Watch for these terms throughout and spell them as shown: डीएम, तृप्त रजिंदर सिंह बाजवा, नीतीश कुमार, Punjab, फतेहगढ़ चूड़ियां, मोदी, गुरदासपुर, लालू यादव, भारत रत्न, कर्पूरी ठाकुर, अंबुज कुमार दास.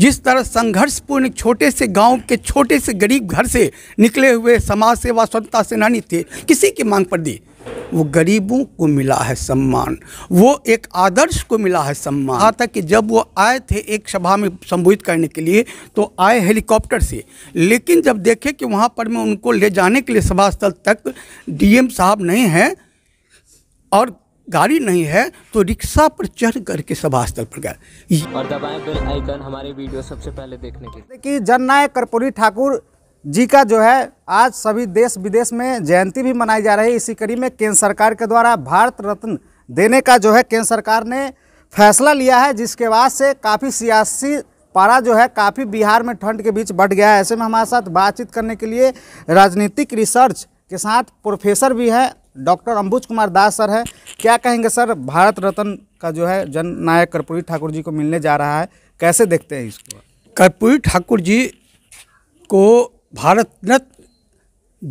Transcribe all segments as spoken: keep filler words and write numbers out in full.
जिस तरह संघर्षपूर्ण छोटे से गांव के छोटे से गरीब घर से निकले हुए समाज सेवा स्वतंत्रता सेनानी थे, किसी की मांग पर दी, वो गरीबों को मिला है सम्मान, वो एक आदर्श को मिला है सम्मान। कहा था कि जब वो आए थे एक सभा में संबोधित करने के लिए तो आए हेलीकॉप्टर से, लेकिन जब देखे कि वहाँ पर मैं उनको ले जाने के लिए सभा स्थल तक डीएम साहब नहीं हैं और गाड़ी नहीं है तो रिक्शा पर चढ़ करके सभा स्थल पर गए। और दबाएं बेल आइकन हमारे वीडियो सबसे पहले देखने के लिए। कि जननायक कर्पूरी ठाकुर जी का जो है आज सभी देश विदेश में जयंती भी मनाई जा रही है। इसी कड़ी में केंद्र सरकार के द्वारा भारत रत्न देने का जो है केंद्र सरकार ने फैसला लिया है, जिसके बाद से काफ़ी सियासी पारा जो है काफ़ी बिहार में ठंड के बीच बढ़ गया है। ऐसे में हमारे साथ बातचीत करने के लिए राजनीतिक रिसर्च के साथ प्रोफेसर भी हैं, डॉक्टर अंबुज कुमार दास सर हैं। क्या कहेंगे सर, भारत रत्न का जो है जननायक कर्पूरी ठाकुर जी को मिलने जा रहा है, कैसे देखते हैं इसको? कर्पूरी ठाकुर जी को भारत रत्न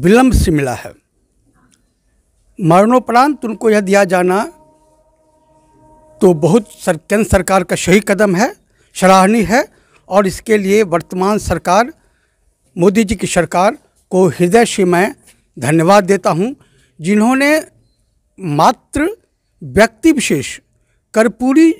विलम्ब से मिला है। मरणोपरांत उनको यह दिया जाना तो बहुत सर, केंद्र सरकार का सही कदम है, सराहनीय है और इसके लिए वर्तमान सरकार मोदी जी की सरकार को हृदय से मैं धन्यवाद देता हूँ, जिन्होंने मात्र व्यक्ति विशेष कर्पूरी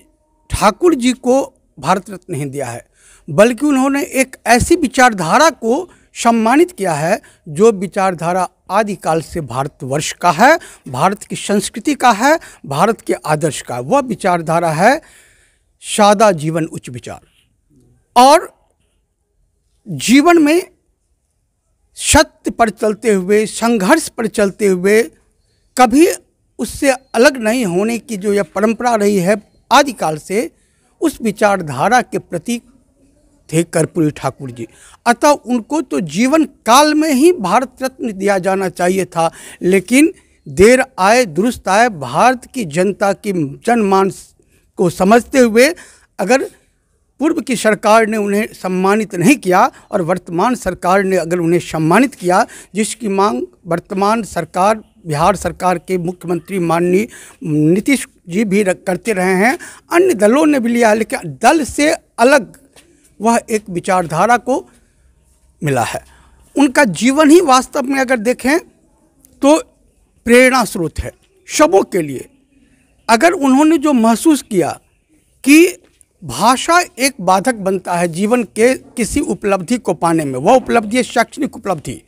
ठाकुर जी को भारत रत्न नहीं दिया है, बल्कि उन्होंने एक ऐसी विचारधारा को सम्मानित किया है जो विचारधारा आदिकाल से भारतवर्ष का है, भारत की संस्कृति का है, भारत के आदर्श का। वह विचारधारा है सादा जीवन उच्च विचार और जीवन में सत्य पर चलते हुए, संघर्ष पर चलते हुए, कभी उससे अलग नहीं होने की जो यह परंपरा रही है आदिकाल से, उस विचारधारा के प्रतीक थे कर्पूरी ठाकुर जी। अतः उनको तो जीवन काल में ही भारत रत्न दिया जाना चाहिए था, लेकिन देर आए दुरुस्त आए। भारत की जनता की जनमान को समझते हुए अगर पूर्व की सरकार ने उन्हें सम्मानित नहीं किया और वर्तमान सरकार ने अगर उन्हें सम्मानित किया, जिसकी मांग वर्तमान सरकार बिहार सरकार के मुख्यमंत्री माननीय नीतीश जी भी करते रहे हैं, अन्य दलों ने भी लिया है, लेकिन दल से अलग वह एक विचारधारा को मिला है। उनका जीवन ही वास्तव में अगर देखें तो प्रेरणा स्रोत है सबों के लिए। अगर उन्होंने जो महसूस किया कि भाषा एक बाधक बनता है जीवन के किसी उपलब्धि को पाने में, वह उपलब्धि है शैक्षणिक उपलब्धि।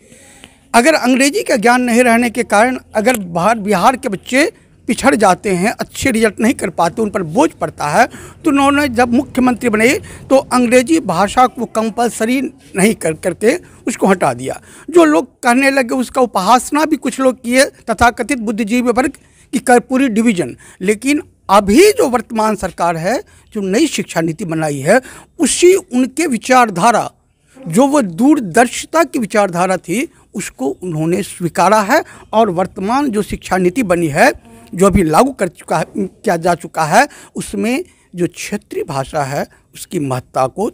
अगर अंग्रेजी का ज्ञान नहीं रहने के कारण अगर बाहर बिहार के बच्चे पिछड़ जाते हैं, अच्छे रिजल्ट नहीं कर पाते, उन पर बोझ पड़ता है, तो उन्होंने जब मुख्यमंत्री बने तो अंग्रेजी भाषा को कंपलसरी नहीं कर करके उसको हटा दिया। जो लोग कहने लगे उसका उपासना भी कुछ लोग किए, तथाकथित बुद्धिजीवी वर्ग की कर्पूरी डिवीजन। लेकिन अभी जो वर्तमान सरकार है जो नई शिक्षा नीति बनाई है, उसी उनके विचारधारा जो वो दूरदर्शिता की विचारधारा थी उसको उन्होंने स्वीकारा है और वर्तमान जो शिक्षा नीति बनी है जो अभी लागू कर चुका है किया जा चुका है, उसमें जो क्षेत्रीय भाषा है उसकी महत्ता को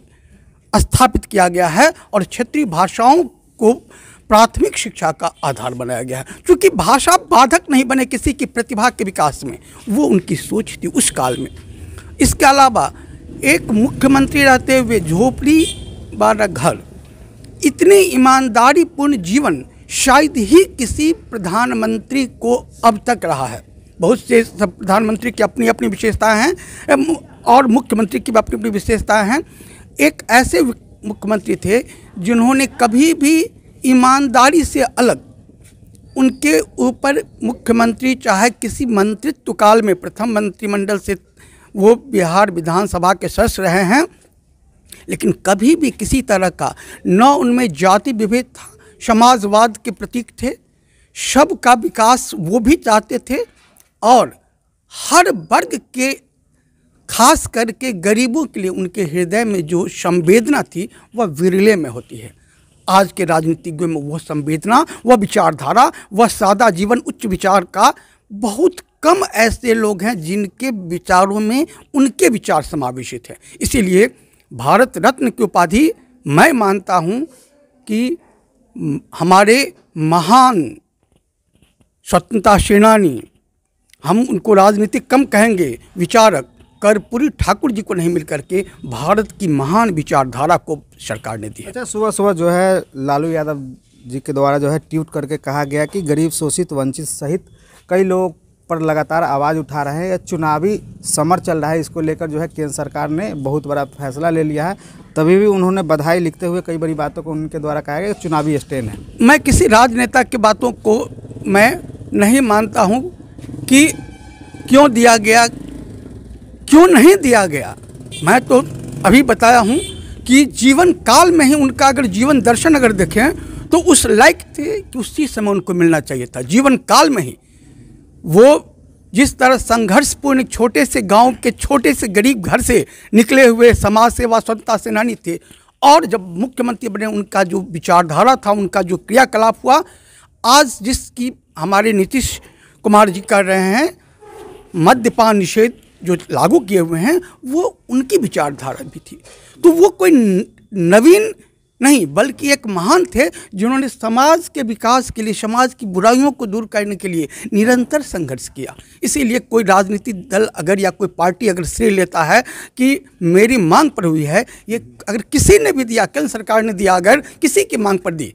स्थापित किया गया है और क्षेत्रीय भाषाओं को प्राथमिक शिक्षा का आधार बनाया गया है। क्योंकि भाषा बाधक नहीं बने किसी की प्रतिभा के विकास में, वो उनकी सोच थी उस काल में। इसके अलावा एक मुख्यमंत्री रहते हुए झोपड़ी वाला घर, इतने ईमानदारीपूर्ण जीवन शायद ही किसी प्रधानमंत्री को अब तक रहा है। बहुत से प्रधानमंत्री की अपनी अपनी विशेषताएं हैं और मुख्यमंत्री की अपनी अपनी विशेषताएं हैं। एक ऐसे मुख्यमंत्री थे जिन्होंने कभी भी ईमानदारी से अलग, उनके ऊपर मुख्यमंत्री चाहे किसी मंत्रित्व काल में प्रथम मंत्रिमंडल से वो बिहार विधानसभा के सदस्य रहे हैं, लेकिन कभी भी किसी तरह का न उनमें जाति विभेद था, समाजवाद के प्रतीक थे, सब का विकास वो भी चाहते थे और हर वर्ग के खास करके गरीबों के लिए उनके हृदय में जो संवेदना थी वह विरले में होती है। आज के राजनीतिज्ञों में वह संवेदना, वह विचारधारा, वह सादा जीवन उच्च विचार का बहुत कम ऐसे लोग हैं जिनके विचारों में उनके विचार समावेशित हैं। इसीलिए भारत रत्न की उपाधि मैं मानता हूं कि हमारे महान स्वतंत्रता सेनानी, हम उनको राजनीतिक कम कहेंगे, विचारक कर्पूरी ठाकुर जी को नहीं मिलकर के भारत की महान विचारधारा को सरकार ने दी है। अच्छा, सुबह सुबह जो है लालू यादव जी के द्वारा जो है ट्वीट करके कहा गया कि गरीब, शोषित, वंचित सहित कई लोग पर लगातार आवाज़ उठा रहे हैं। यह चुनावी समर चल रहा है, इसको लेकर जो है केंद्र सरकार ने बहुत बड़ा फैसला ले लिया है। तभी भी उन्होंने बधाई लिखते हुए कई बड़ी बातों को उनके द्वारा कहा गया चुनावी स्टैंड है। मैं किसी राजनेता की बातों को मैं नहीं मानता हूँ कि क्यों दिया गया, क्यों नहीं दिया गया। मैं तो अभी बताया हूँ कि जीवन काल में ही उनका अगर जीवन दर्शन अगर देखें तो उस लायक थे कि उसी समय उनको मिलना चाहिए था। जीवन काल में ही वो जिस तरह संघर्षपूर्ण छोटे से गांव के छोटे से गरीब घर से निकले हुए समाज सेवा स्वतंत्रता सेनानी थे, और जब मुख्यमंत्री बने उनका जो विचारधारा था, उनका जो क्रियाकलाप हुआ, आज जिसकी हमारे नीतीश कुमार जी कर रहे हैं मद्यपान निषेध जो लागू किए हुए हैं, वो उनकी विचारधारा भी थी। तो वो कोई नवीन नहीं बल्कि एक महान थे जिन्होंने समाज के विकास के लिए, समाज की बुराइयों को दूर करने के लिए निरंतर संघर्ष किया। इसीलिए कोई राजनीतिक दल अगर या कोई पार्टी अगर श्रेय लेता है कि मेरी मांग पर हुई है, ये अगर किसी ने भी दिया, केंद्र सरकार ने दिया, अगर किसी की मांग पर दी,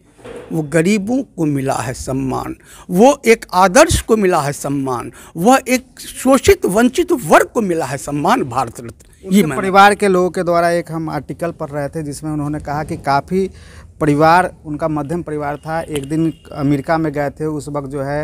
वो गरीबों को मिला है सम्मान, वो एक आदर्श को मिला है सम्मान, वह एक शोषित वंचित वर्ग को मिला है सम्मान, भारत रत्न। ये परिवार के लोगों के द्वारा एक हम आर्टिकल पढ़ रहे थे जिसमें उन्होंने कहा कि काफ़ी परिवार, उनका मध्यम परिवार था, एक दिन अमेरिका में गए थे। उस वक्त जो है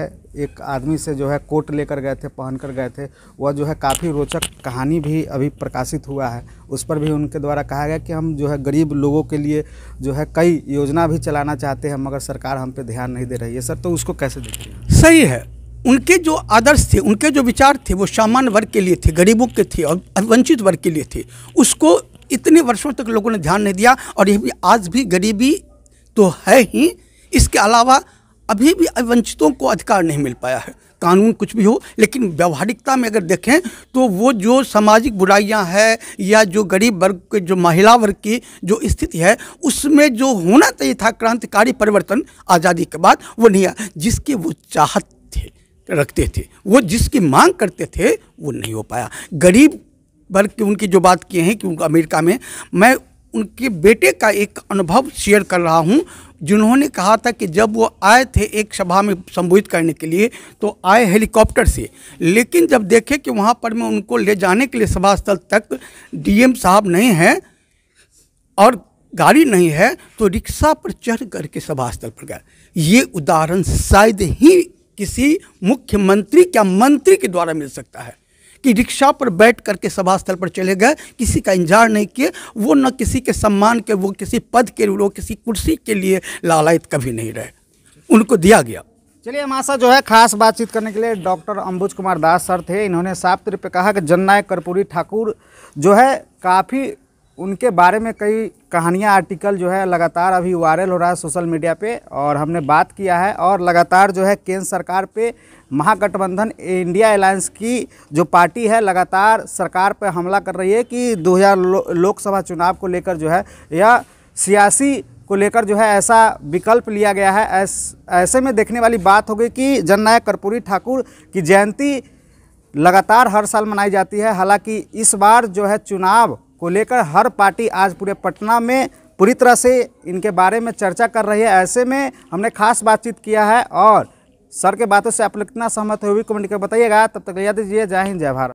एक आदमी से जो है कोट लेकर गए थे, पहन कर गए थे। वह जो है काफ़ी रोचक कहानी भी अभी प्रकाशित हुआ है। उस पर भी उनके द्वारा कहा गया कि हम जो है गरीब लोगों के लिए जो है कई योजना भी चलाना चाहते हैं, मगर सरकार हम पे ध्यान नहीं दे रही है। सर, तो उसको कैसे देखिए? सही है, उनके जो आदर्श थे, उनके जो विचार थे, वो सामान्य वर्ग के लिए थे, गरीबों के थे और वंचित वर्ग के लिए थे। उसको इतने वर्षों तक लोगों ने ध्यान नहीं दिया, और यह भी आज भी गरीबी तो है ही, इसके अलावा अभी भी वंचितों को अधिकार नहीं मिल पाया है। कानून कुछ भी हो, लेकिन व्यवहारिकता में अगर देखें तो वो जो सामाजिक बुराइयां हैं या जो गरीब वर्ग के, जो महिला वर्ग की जो स्थिति है, उसमें जो होना चाहिए था क्रांतिकारी परिवर्तन आज़ादी के बाद, वो नहीं आया। जिसकी वो चाहत थे, रखते थे, वो जिसकी मांग करते थे, वो नहीं हो पाया। गरीब वर्ग की उनकी जो बात किए हैं कि उनको अमेरिका में, मैं उनके बेटे का एक अनुभव शेयर कर रहा हूँ, जिन्होंने कहा था कि जब वो आए थे एक सभा में संबोधित करने के लिए, तो आए हेलीकॉप्टर से, लेकिन जब देखे कि वहाँ पर मैं उनको ले जाने के लिए सभा स्थल तक डीएम साहब नहीं हैं और गाड़ी नहीं है, तो रिक्शा पर चढ़ करके सभा स्थल पर गए। ये उदाहरण शायद ही किसी मुख्यमंत्री या मंत्री के द्वारा मिल सकता है कि रिक्शा पर बैठ करके सभा स्थल पर चले गए, किसी का इंतजार नहीं किए। वो न किसी के सम्मान के, वो किसी पद के, वो किसी कुर्सी के लिए लालायित कभी नहीं रहे, उनको दिया गया। चलिए, हमारे साथ जो है खास बातचीत करने के लिए डॉक्टर अंबुज कुमार दास सर थे। इन्होंने साफ तौर पर कहा कि जननायक कर्पूरी ठाकुर जो है, काफ़ी उनके बारे में कई कहानियाँ, आर्टिकल जो है लगातार अभी वायरल हो रहा है सोशल मीडिया पे, और हमने बात किया है। और लगातार जो है केंद्र सरकार पे महागठबंधन इंडिया अलायंस की जो पार्टी है लगातार सरकार पे हमला कर रही है कि दो हज़ार लोकसभा चुनाव को लेकर जो है या सियासी को लेकर जो है ऐसा विकल्प लिया गया है। ऐस, ऐसे में देखने वाली बात होगी कि जननायक कर्पूरी ठाकुर की जयंती लगातार हर साल मनाई जाती है। हालाँकि इस बार जो है चुनाव को लेकर हर पार्टी आज पूरे पटना में पूरी तरह से इनके बारे में चर्चा कर रही है। ऐसे में हमने खास बातचीत किया है, और सर के बातों से आप लोग कितना सहमत हुए कमेंट करके बताइएगा। तब तक याद दीजिए, जय हिंद, जय भारत।